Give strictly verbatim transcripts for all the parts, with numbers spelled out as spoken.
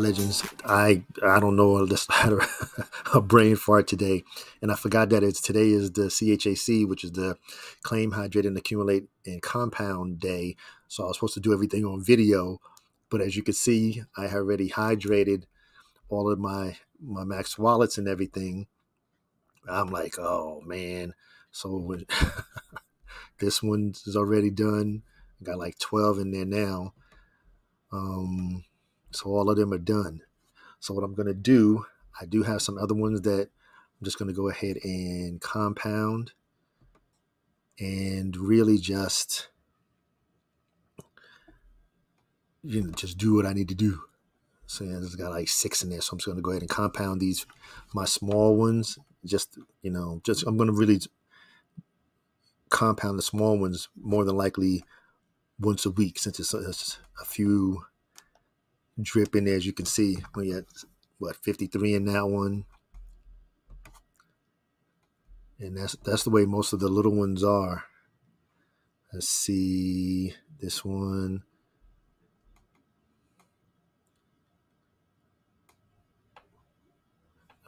legends. I I don't know. I just had a, a brain fart today, and I forgot that it's today is the C H A C, which is the Claim, Hydrate, and Accumulate and Compound Day. So I was supposed to do everything on video, but as you can see, I already hydrated all of my my Max wallets and everything. I'm like, oh man. So this one is already done. I got like twelve in there now. Um, so all of them are done. So what I'm going to do, I do have some other ones that I'm just going to go ahead and compound and really just, you know, just do what I need to do. So yeah, I just got like six in there. So I'm just going to go ahead and compound these, my small ones, just, you know, just, I'm going to really compound the small ones more than likely once a week, since it's, it's a few drip in there. As you can see, we had what, fifty-three in that one, and that's that's the way most of the little ones are. Let's see this one.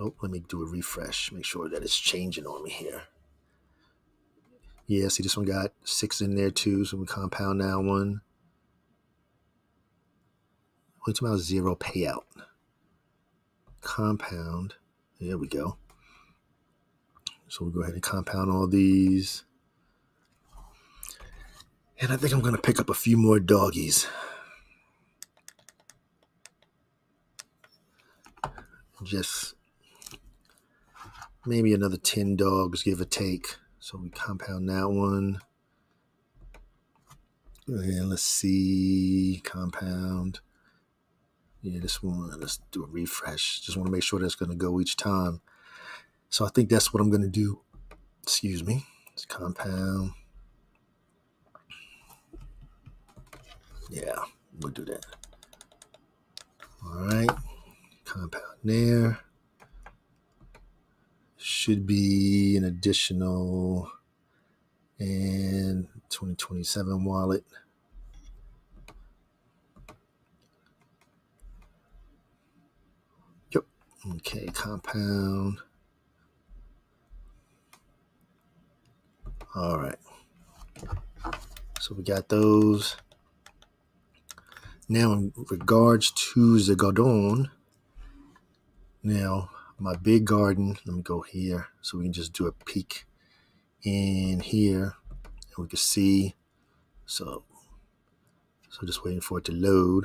Oh, let me do a refresh. Make sure that it's changing on me here. Yeah, see, this one got six in there too, so we compound that one. What's about zero payout? Compound. There we go. So we'll go ahead and compound all these. And I think I'm going to pick up a few more doggies. Just maybe another ten dogs, give or take. So we compound that one. And let's see, compound. Yeah, this one, let's do a refresh. Just want to make sure that's going to go each time. So I think that's what I'm going to do. Excuse me. Let's compound. Yeah, we'll do that. All right. Compound there. Should be an additional and twenty twenty-seven wallet. Yep. Okay, compound. All right. So we got those. Now in regards to the garden, now my big garden, let me go here so we can just do a peek in here and we can see. So, so just waiting for it to load.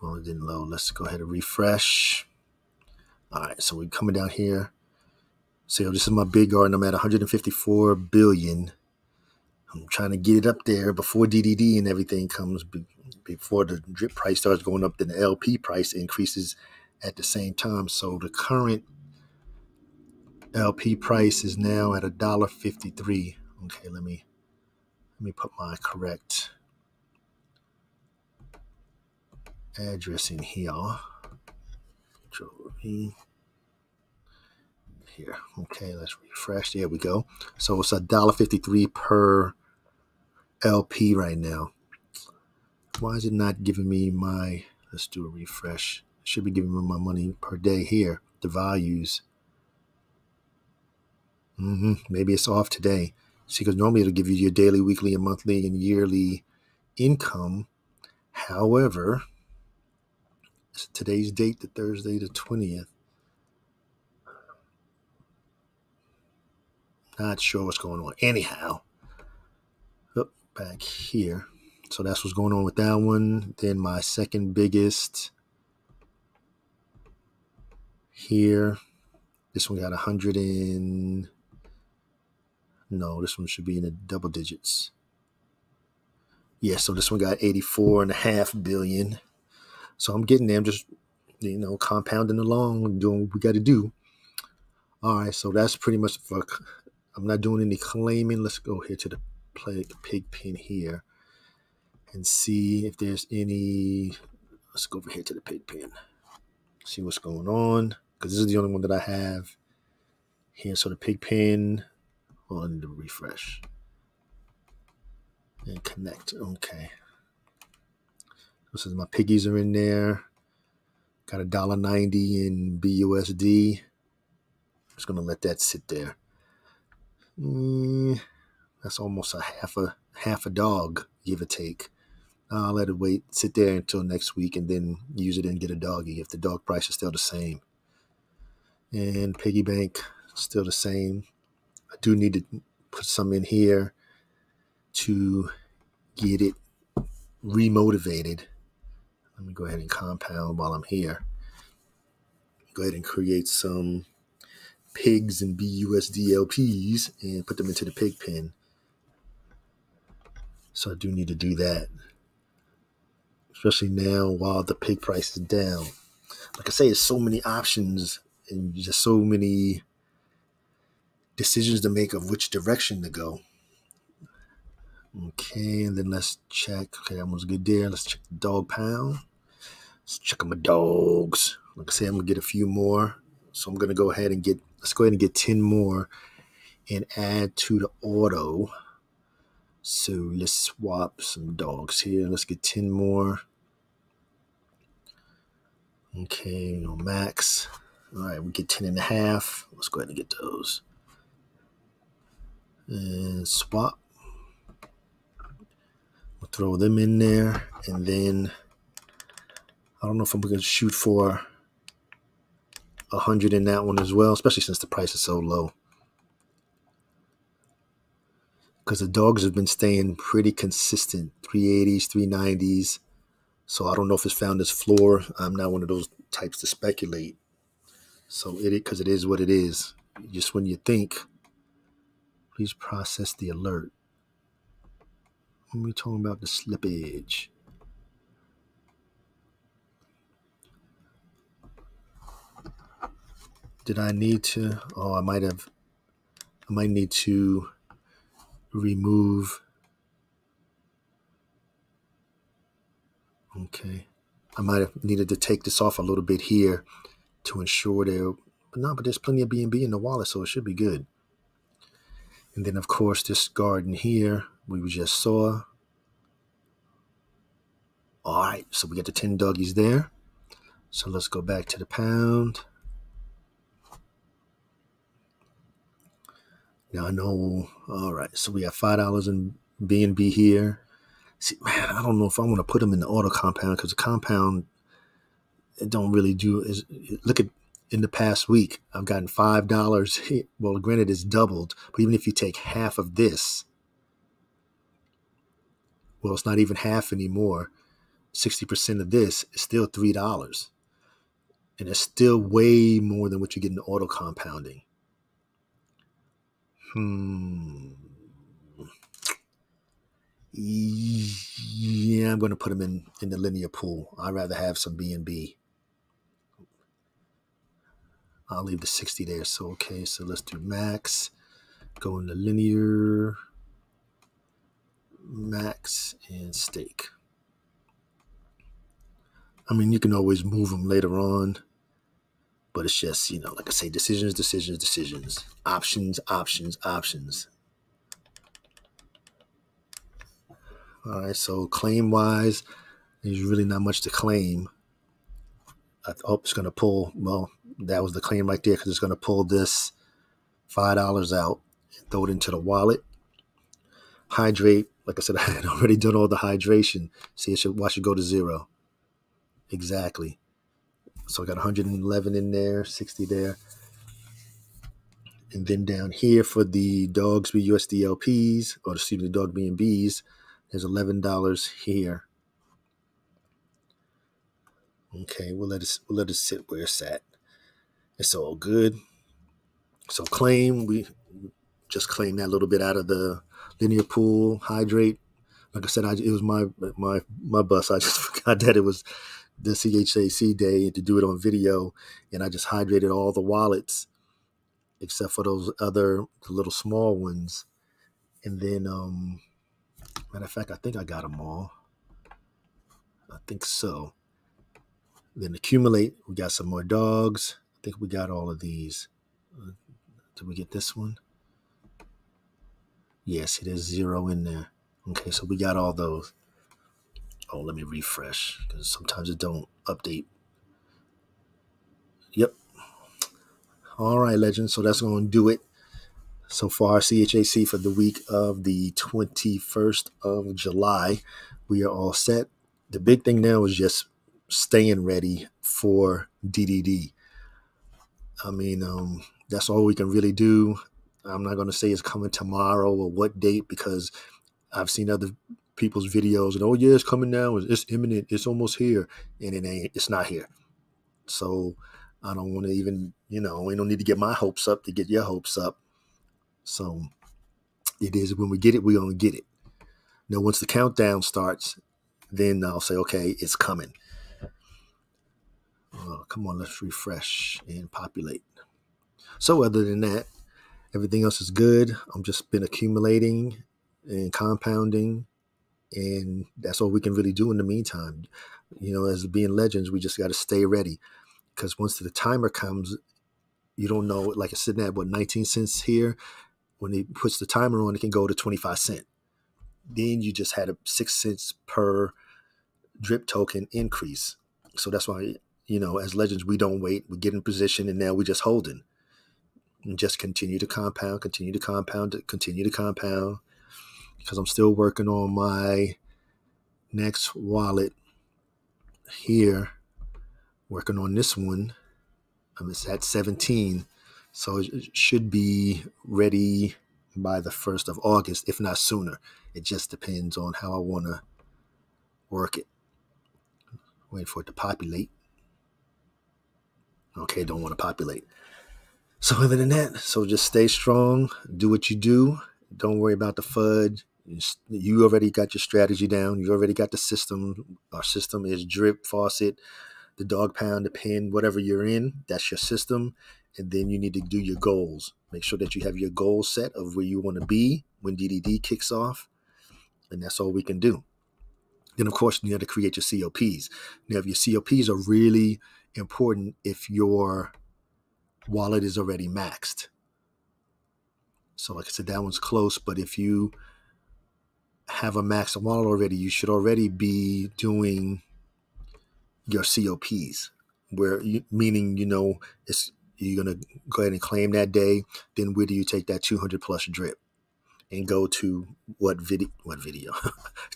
Well, it didn't load. Let's go ahead and refresh. All right, so we're coming down here. So this is my big garden. I'm at one hundred fifty-four billion. I'm trying to get it up there before D D D and everything comes, before the drip price starts going up, then the L P price increases at the same time. So the current L P price is now at a dollar fifty-three. Okay, let me let me put my correct address in here. Here. Okay, let's refresh. There we go. So it's a dollar fifty-three per L P right now. Why is it not giving me my, let's do a refresh. Should be giving me my money per day here, the values. Mm-hmm. Maybe it's off today. See, because normally it'll give you your daily, weekly, and monthly and yearly income. However, it's today's date, the Thursday, the twentieth. Not sure what's going on. Anyhow, up back here. So that's what's going on with that one. Then my second biggest here, this one got a hundred and no, this one should be in the double digits. Yeah, so this one got eighty-four and a half billion. So I'm getting there. I'm just, you know, compounding along, doing what we got to do. All right, so that's pretty much for, I'm not doing any claiming. Let's go here to the play the pig pen here and see if there's any. Let's go over here to the pig pen, see what's going on, because this is the only one that I have here. So the pig pen on the refresh and connect. Okay, this is my piggies are in there. Got a dollar ninety in B U S D. I'm just gonna let that sit there. Mm, that's almost a half a half a dog, give or take. I'll let it wait, sit there until next week, and then use it and get a doggy if the dog price is still the same. And piggy bank, still the same. I do need to put some in here to get it remotivated. Let me go ahead and compound while I'm here. Go ahead and create some pigs and B U S D L Ps and put them into the pig pen. So I do need to do that, especially now while the pig price is down. Like I say, there's so many options and just so many decisions to make of which direction to go. Okay, and then let's check. Okay, that one's good there. Let's check the dog pound. Let's check on my dogs. Like I say, I'm gonna get a few more. So I'm gonna go ahead and get, let's go ahead and get ten more and add to the auto. So let's swap some dogs here. Let's get ten more. Okay, no max. All right, we get ten and a half. Let's go ahead and get those. And swap, we'll throw them in there, and then I don't know if I'm going to shoot for a hundred in that one as well, especially since the price is so low, because the dogs have been staying pretty consistent, three eighties, three nineties, so I don't know if it's found its floor. I'm not one of those types to speculate, so it because it is what it is. Just when you think, please process the alert. When we're talking about the slippage. Did I need to, oh, I might have, I might need to remove. Okay. I might have needed to take this off a little bit here to ensure there, but no, but there's plenty of B N B in the wallet, so it should be good. And then, of course, this garden here we just saw. All right, so we got the ten doggies there. So let's go back to the pound. Now I know. All right, so we have five dollars in B N B here. See, man, I don't know if I want to put them in the auto compound, because the compound, it don't really do. Is look at. In the past week, I've gotten five dollars. Well, granted, it's doubled, but even if you take half of this, well, it's not even half anymore. sixty percent of this is still three dollars. And it's still way more than what you get in the auto compounding. Hmm. Yeah, I'm going to put them in, in the linear pool. I'd rather have some B N B. I'll leave the sixty there. So, okay, so let's do max. Go into linear, max, and stake. I mean, you can always move them later on, but it's just, you know, like I say, decisions, decisions, decisions. Options, options, options. All right, so claim-wise, there's really not much to claim. I, oh, it's going to pull, well, that was the claim right there, because it's going to pull this five dollars out and throw it into the wallet. Hydrate. Like I said, I had already done all the hydration. See, it should, why should go to zero? Exactly. So I got one hundred eleven in there, sixty there. And then down here for the dogs B U S D L Ps, or excuse me, the dog B N Bs, there's eleven dollars here. Okay, we'll let it, we'll let it sit where it's at. It's all good. So claim, we just claim that little bit out of the linear pool. Hydrate, like I said, I, it was my my my bus. I just forgot that it was the C H A C day to do it on video, and I just hydrated all the wallets except for those other little small ones. And then, um, matter of fact, I think I got them all. I think so. Then accumulate. We got some more dogs. I think we got all of these. Uh, did we get this one? Yes, it is zero in there. Okay, so we got all those. Oh, let me refresh, because sometimes it don't update. Yep. All right, legends. So that's going to do it so far. C H A C for the week of the twenty-first of July. We are all set. The big thing now is just staying ready for D D D. I mean, um, that's all we can really do. I'm not going to say it's coming tomorrow or what date, because I've seen other people's videos and, oh yeah, it's coming now, it's imminent, it's almost here, and it ain't, it's not here. So I don't want to even, you know, we don't need to get my hopes up to get your hopes up. So it is, when we get it, we're going to get it. Now, once the countdown starts, then I'll say, okay, it's coming. Oh, come on, let's refresh and populate. So other than that, everything else is good. I'm just been accumulating and compounding, and that's all we can really do in the meantime. You know, as being legends, we just got to stay ready, because once the timer comes, you don't know, like it's sitting at what, nineteen cents here. When it puts the timer on, it can go to twenty-five cent. Then you just had a six cents per drip token increase. So that's why, you know, as legends, we don't wait. We get in position, and now we're just holding. And just continue to compound, continue to compound, continue to compound, because I'm still working on my next wallet here, working on this one. Um, it's at seventeen, so it should be ready by the first of August, if not sooner. It just depends on how I want to work it. Waiting for it to populate. Okay, don't want to populate. So other than that, so just stay strong, do what you do. Don't worry about the F U D. You already got your strategy down. You already got the system. Our system is drip, faucet, the dog pound, the pen, whatever you're in, that's your system. And then you need to do your goals. Make sure that you have your goal set of where you want to be when D D D kicks off. And that's all we can do. Then, of course, you have to create your C O Ps. Now, if your C O Ps are really important if your wallet is already maxed. So like I said, that one's close, but if you have a maxed wallet already, you should already be doing your C O Ps, where you, meaning, you know, it's, you're going to go ahead and claim that day. Then where do you take that two hundred plus drip and go to what video, what video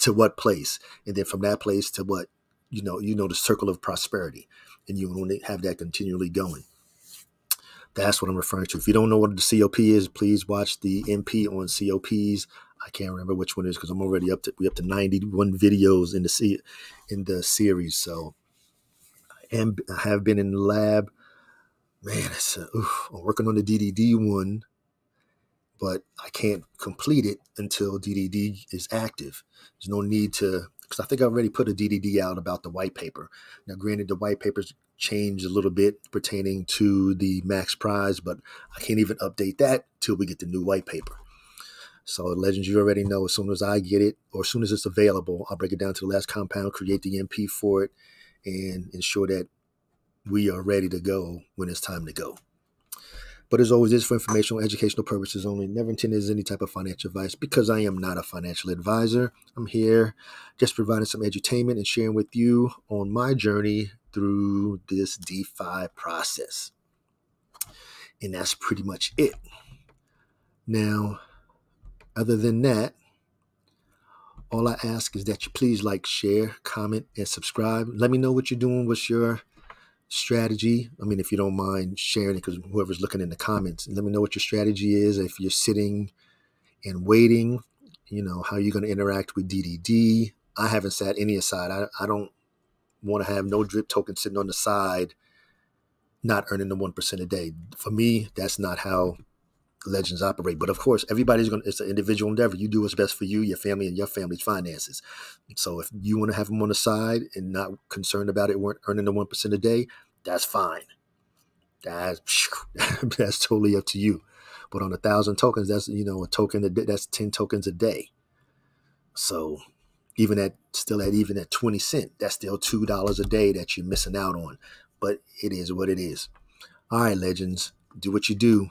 to what place? And then from that place to what, you know, you know, the circle of prosperity, and you want to have that continually going. That's what I'm referring to. If you don't know what the C O P is, please watch the M P on C O Ps. I can't remember which one it is, because I'm already up to, we up to ninety-one videos in the C, in the series. So I, am, I have been in the lab. Man, it's a, oof, I'm working on the D D D one, but I can't complete it until D D D is active. There's no need to, because I think I already put a D D D out about the white paper. Now, granted, the white paper's changed a little bit pertaining to the max prize, but I can't even update that till we get the new white paper. So, legends, you already know, as soon as I get it, or as soon as it's available, I'll break it down to the last compound, create the M P for it, and ensure that we are ready to go when it's time to go. But as always, it's for informational, educational purposes only. Never intended as any type of financial advice, because I am not a financial advisor. I'm here just providing some edutainment and sharing with you on my journey through this DeFi process. And that's pretty much it. Now, other than that, all I ask is that you please like, share, comment, and subscribe. Let me know what you're doing, what's your strategy. I mean, if you don't mind sharing it, because whoever's looking in the comments, let me know what your strategy is. If you're sitting and waiting, you know, how you're going to interact with D D D. I haven't sat any aside. I, I don't want to have no drip token sitting on the side, not earning the one percent a day. For me, that's not how legends operate. But of course, everybody's going to, it's an individual endeavor. You do what's best for you, your family, and your family's finances. So if you want to have them on the side and not concerned about it, weren't earning the one percent a day, that's fine. That's, that's totally up to you. But on a thousand tokens, that's, you know, a token a day, that's ten tokens a day. So even at, still at, even at twenty cent, that's still two dollars a day that you're missing out on, but it is what it is. All right, legends, do what you do.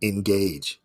Engage.